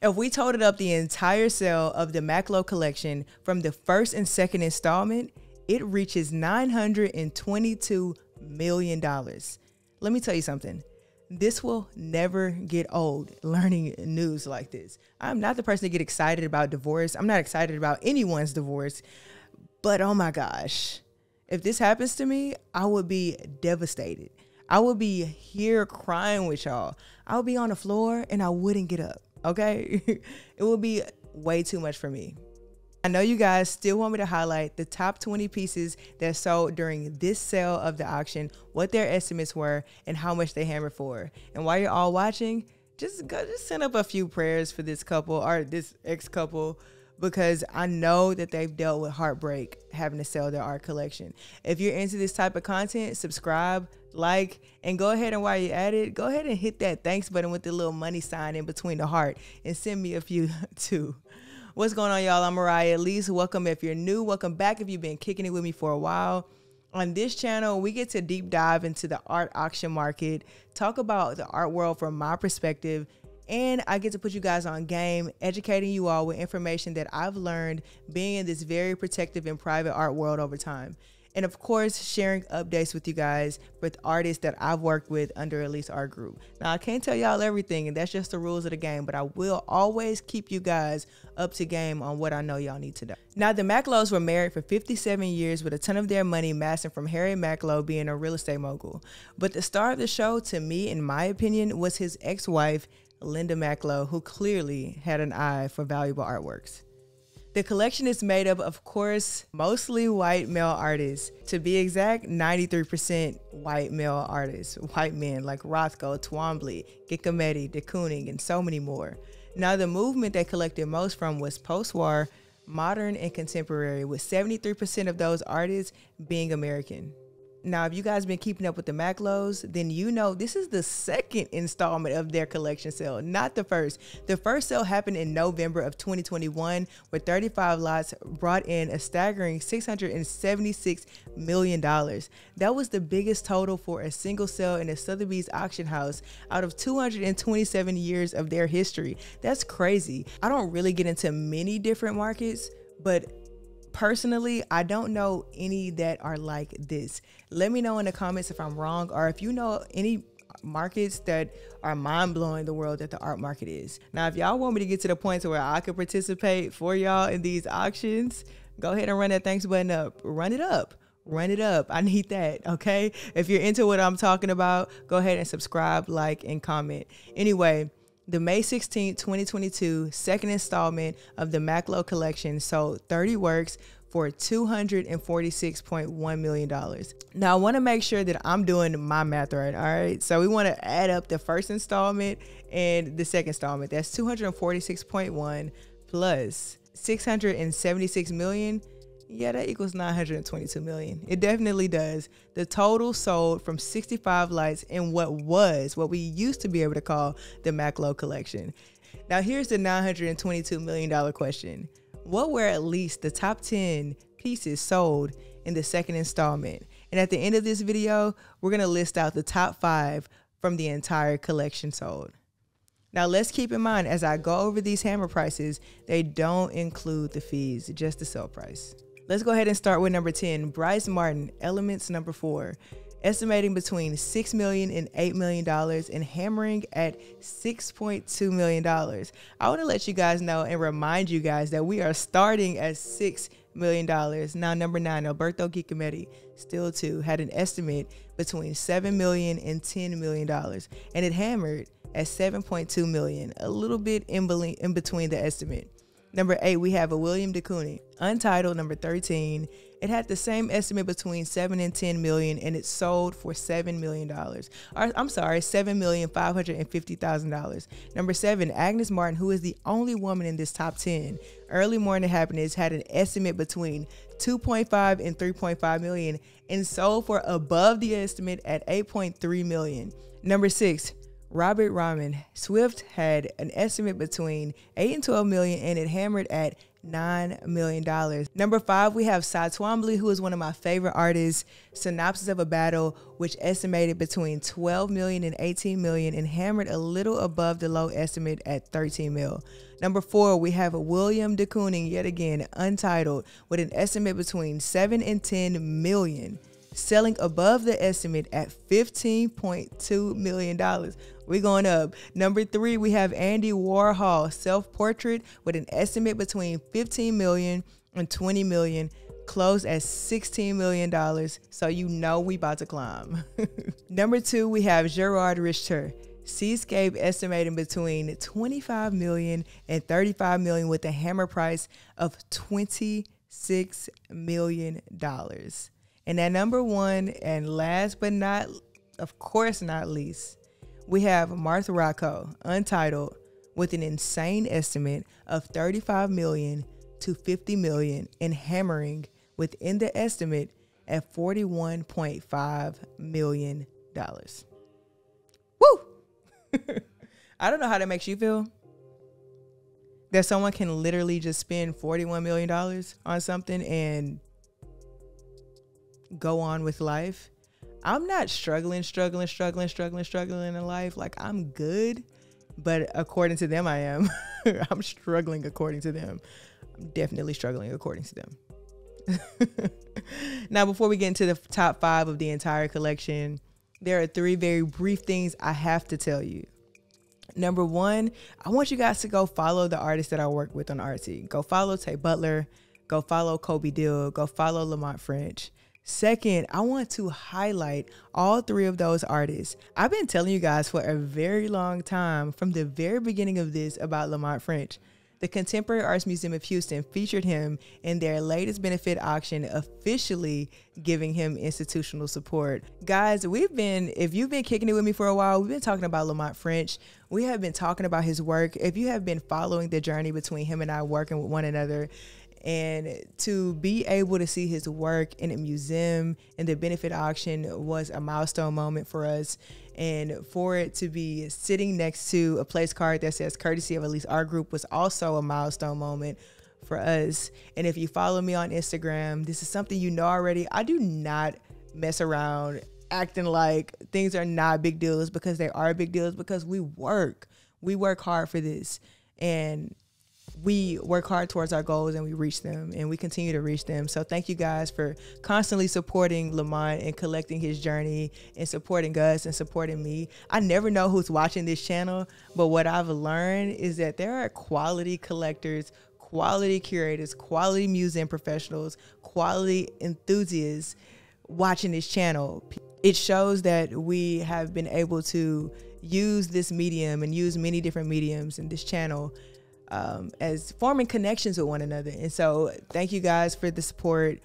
If we totaled up the entire sale of the Macklowe collection from the first and second installment, it reaches $922 million. Let me tell you something. This will never get old, learning news like this. I'm not the person to get excited about divorce. I'm not excited about anyone's divorce. But oh my gosh, if this happens to me, I would be devastated. I would be here crying with y'all. I would be on the floor and I wouldn't get up, okay? It would be way too much for me. I know you guys still want me to highlight the top 20 pieces that sold during this sale of the auction, what their estimates were, and how much they hammered for. And while you're all watching, just send up a few prayers for this couple or this ex-couple, because I know that they've dealt with heartbreak having to sell their art collection. If you're into this type of content, subscribe, like, and go ahead, and while you're at it, go ahead and hit that thanks button with the little money sign in between the heart and send me a few too. What's going on, y'all? I'm Moriah Alise. Welcome if you're new. Welcome back if you've been kicking it with me for a while. On this channel, we get to deep dive into the art auction market, talk about the art world from my perspective, and I get to put you guys on game, educating you all with information that I've learned being in this very protective and private art world over time. And of course, sharing updates with you guys with artists that I've worked with under Alise Art Group. Now, I can't tell y'all everything, and that's just the rules of the game, but I will always keep you guys up to game on what I know y'all need to know. Now, the Macklowes were married for 57 years with a ton of their money amassing from Harry Macklowe being a real estate mogul. But the star of the show, to me, in my opinion, was his ex-wife, Linda Macklowe, who clearly had an eye for valuable artworks. The collection is made up, of course, mostly white male artists. To be exact, 93% white male artists, white men like Rothko, Twombly, Giacometti, de Kooning, and so many more. Now, the movement they collected most from was post-war, modern, and contemporary, with 73% of those artists being American. Now, if you guys been keeping up with the Macklowes, then you know this is the second installment of their collection sale, not the first. The first sale happened in November of 2021, where 35 lots brought in a staggering $676 million. That was the biggest total for a single sale in a Sotheby's auction house out of 227 years of their history. That's crazy. I don't really get into many different markets, but personally, I don't know any that are like this. Let me know in the comments if I'm wrong, or if you know any markets that are mind-blowing the world that the art market is. Now, if y'all want me to get to the point to where I could participate for y'all in these auctions, go ahead and run that thanks button up. Run it up. Run it up. I need that, okay? If you're into what I'm talking about, go ahead and subscribe, like, and comment. Anyway, the May 16, 2022 second installment of the Macklowe collection sold 30 works for $246.1 million. Now, I want to make sure that I'm doing my math right, all right? So we want to add up the first installment and the second installment. That's 246.1 plus 676 million. Yeah, that equals 922 million. It definitely does. The total sold from 65 lights in what we used to be able to call the Macklowe collection. Now, here's the $922 million question. What were at least the top 10 pieces sold in the second installment? And at the end of this video, we're going to list out the top 5 from the entire collection sold. Now, let's keep in mind, as I go over these hammer prices, they don't include the fees, just the sale price. Let's go ahead and start with number 10, Bryce Martin, Elements number 4, estimating between $6 million and $8 million and hammering at $6.2 million. I want to let you guys know and remind you guys that we are starting at $6 million. Now, number 9, Alberto Giacometti, still 2, had an estimate between $7 million and $10 million, and it hammered at $7.2 million, a little bit in between the estimate. Number 8, we have a William de Kooning, Untitled, number 13. It had the same estimate between 7 and 10 million, and it sold for $7 million. Or, I'm sorry, $7,550,000. Number 7, Agnes Martin, who is the only woman in this top 10. Early Morning Happiness had an estimate between 2.5 and 3.5 million, and sold for above the estimate at 8.3 million. Number 6, Robert Ryman, Swift, had an estimate between 8 and 12 million, and it hammered at $9 million. Number 5, we have Cy Twombly, who is one of my favorite artists. Synopsis of a Battle, which estimated between 12 million and 18 million and hammered a little above the low estimate at 13 mil. Number 4, we have William de Kooning, yet again, Untitled, with an estimate between 7 and 10 million, selling above the estimate at $15.2 million. We're going up. Number 3, we have Andy Warhol, Self-Portrait, with an estimate between 15 million and 20 million, closed at $16 million. So you know we about to climb. Number 2, we have Gerard Richter, Seascape, estimating between 25 million and 35 million with a hammer price of $26 million. And at number 1, and last but not, of course not least, we have Mark Rothko, Untitled, with an insane estimate of 35 million to 50 million and hammering within the estimate at $41.5 million. Woo! I don't know how that makes you feel. That someone can literally just spend $41 million on something and go on with life. I'm not struggling in life. Like, I'm good, but according to them, I am. I'm struggling according to them. I'm definitely struggling according to them. Now, before we get into the top 5 of the entire collection, there are 3 very brief things I have to tell you. Number 1, I want you guys to go follow the artists that I work with on Artsy. Go follow Tay Butler. Go follow Colby Deal. Go follow Lamont French. Second, I want to highlight all 3 of those artists. I've been telling you guys for a very long time, from the very beginning of this, about Lamont French. The Contemporary Arts Museum of Houston featured him in their latest benefit auction, officially giving him institutional support. Guys, we've been, if you've been kicking it with me for a while, we've been talking about Lamont French. We have been talking about his work. If you have been following the journey between him and I working with one another, and to be able to see his work in a museum and the benefit auction was a milestone moment for us. And for it to be sitting next to a place card that says courtesy of Alise Art Group was also a milestone moment for us. And if you follow me on Instagram, this is something you know already. I do not mess around acting like things are not big deals, because they are big deals, because we work hard for this. And we work hard towards our goals, and we reach them, and we continue to reach them. So thank you guys for constantly supporting Lamont and collecting his journey and supporting us and supporting me. I never know who's watching this channel, but what I've learned is that there are quality collectors, quality curators, quality museum professionals, quality enthusiasts watching this channel. It shows that we have been able to use this medium and use many different mediums in this channel as forming connections with one another. And so thank you guys for the support.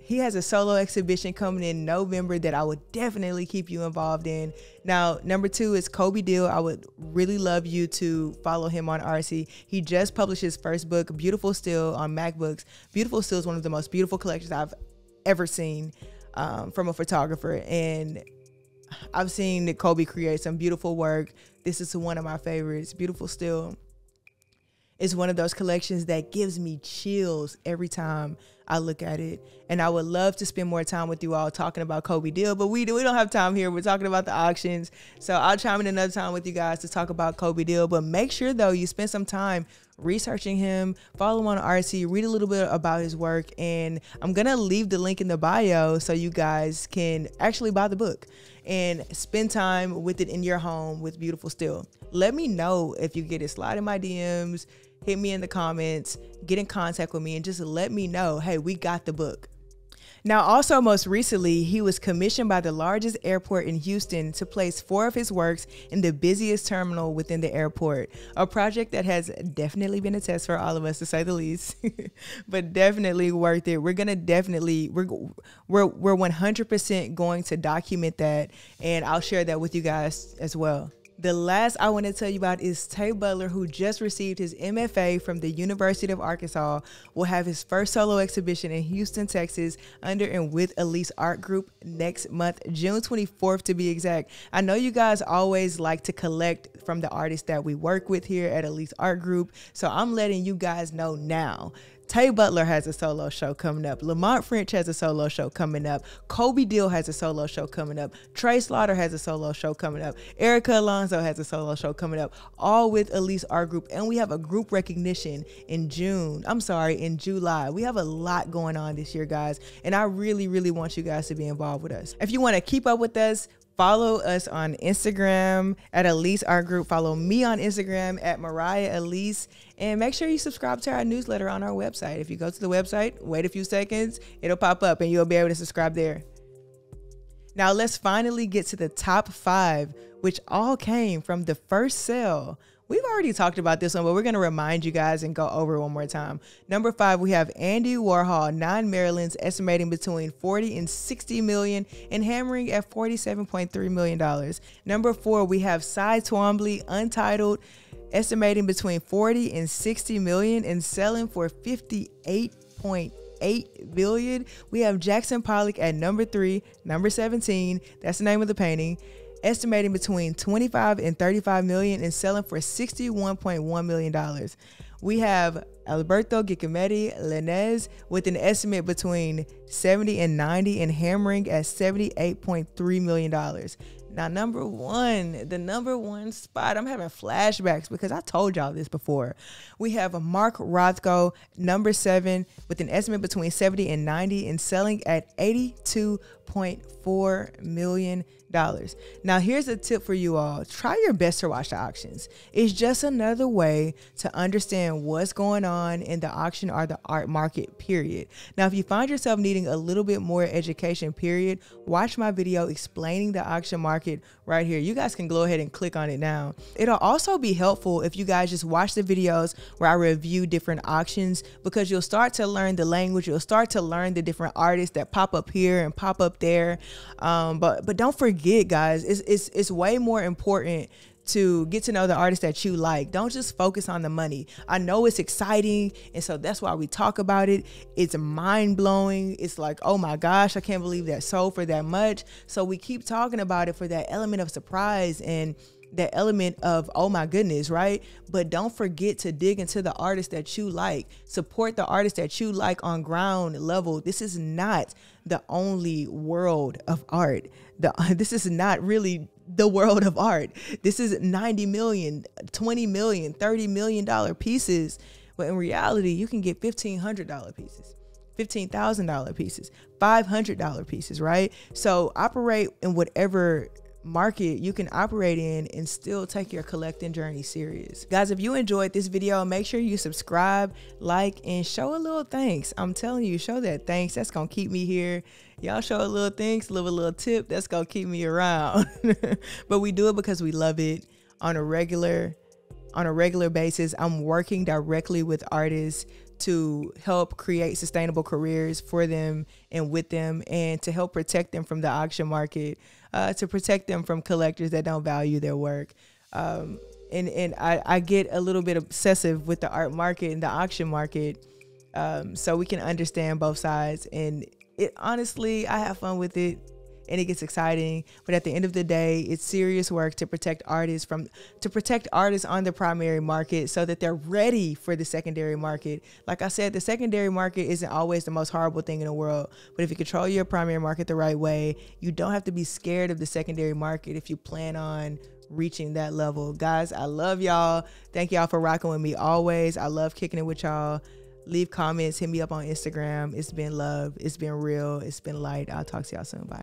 He has a solo exhibition coming in November that I would definitely keep you involved in. Now, number 2 is Colby Deal. I would really love you to follow him on Artsy. He just published his first book, Beautiful Still, on MacBooks. Beautiful Still is one of the most beautiful collections I've ever seen from a photographer. And I've seen that Colby create some beautiful work. This is one of my favorites, Beautiful Still. It's one of those collections that gives me chills every time I look at it. And I would love to spend more time with you all talking about Colby Deal, but we don't have time here. We're talking about the auctions. So I'll chime in another time with you guys to talk about Colby Deal. But make sure, though, you spend some time researching him, follow him on Artsy, read a little bit about his work. And I'm going to leave the link in the bio so you guys can actually buy the book and spend time with it in your home with Beautiful Still. Let me know if you get it. Slide in my DMs. Hit me in the comments, get in contact with me, and just let me know, hey, we got the book. Now, also most recently, he was commissioned by the largest airport in Houston to place 4 of his works in the busiest terminal within the airport, a project that has definitely been a test for all of us, to say the least, but definitely worth it. We're going to definitely, we're 100% going to document that, and I'll share that with you guys as well. The last I want to tell you about is Tay Butler, who just received his MFA from the University of Arkansas, will have his first solo exhibition in Houston, Texas, under and with Alise Art Group next month, June 24th to be exact. I know you guys always like to collect from the artists that we work with here at Alise Art Group, so I'm letting you guys know now. Tay Butler has a solo show coming up. Lamont French has a solo show coming up. Colby Deal has a solo show coming up. Trey Slaughter has a solo show coming up. Erica Alonso has a solo show coming up, all with Alise Art Group. And we have a group recognition in July. We have a lot going on this year, guys. And I really, really want you guys to be involved with us. If you want to keep up with us, follow us on Instagram at Alise Art Group. Follow me on Instagram at Moriah Alise. And make sure you subscribe to our newsletter on our website. If you go to the website, wait a few seconds, it'll pop up and you'll be able to subscribe there. Now let's finally get to the top 5, which all came from the first sale. We've already talked about this one, but we're going to remind you guys and go over one more time. Number 5, we have Andy Warhol, 9 Marylands, estimating between 40 and 60 million and hammering at $47.3 million. Number 4, we have Cy Twombly, Untitled, estimating between 40 and 60 million and selling for $58.8 billion. We have Jackson Pollock at number 3, number 17. That's the name of the painting. Estimating between 25 and 35 million and selling for $61.1 million. We have Alberto Giacometti Lenez with an estimate between 70 and 90 and hammering at $78.3 million. Now, the number one spot, I'm having flashbacks because I told y'all this before. We have Mark Rothko, number 7, with an estimate between 70 and 90 and selling at $82.4 million. Now, here's a tip for you all. Try your best to watch the auctions. It's just another way to understand what's going on in the auction or the art market, period. Now, if you find yourself needing a little bit more education, period, watch my video explaining the auction market right here. You guys can go ahead and click on it now. It'll also be helpful if you guys just watch the videos where I review different auctions, because you'll start to learn the language. You'll start to learn the different artists that pop up here and pop up there. But don't forget, guys, it's way more important to get to know the artists that you like. Don't just focus on the money. I know it's exciting, and so that's why we talk about it. It's mind-blowing. It's like, oh my gosh, I can't believe that sold for that much. So we keep talking about it for that element of surprise and that element of, oh my goodness, right? But don't forget to dig into the artists that you like. Support the artists that you like on ground level. This is not the only world of art. This is not really the world of art. This is 90 million, 20 million, $30 million pieces. But in reality, you can get $1,500 pieces, $15,000 pieces, $500 pieces, right? So operate in whatever market you can operate in and still take your collecting journey serious. Guys, if you enjoyed this video, make sure you subscribe, like, and show a little thanks. I'm telling you, show that thanks. That's gonna keep me here. Y'all show a little thanks, leave a little tip. That's gonna keep me around. But we do it because we love it on a regular basis. I'm working directly with artists to help create sustainable careers for them and with them, and to help protect them from the auction market, to protect them from collectors that don't value their work. And I get a little bit obsessive with the art market and the auction market, so we can understand both sides. And it honestly, I have fun with it, and it gets exciting. But at the end of the day, it's serious work to protect artists on the primary market so that they're ready for the secondary market. Like I said, the secondary market isn't always the most horrible thing in the world, but if you control your primary market the right way, you don't have to be scared of the secondary market if you plan on reaching that level. Guys, I love y'all. Thank y'all for rocking with me always. I love kicking it with y'all. Leave comments, hit me up on Instagram. It's been love, it's been real, it's been light. I'll talk to y'all soon. Bye.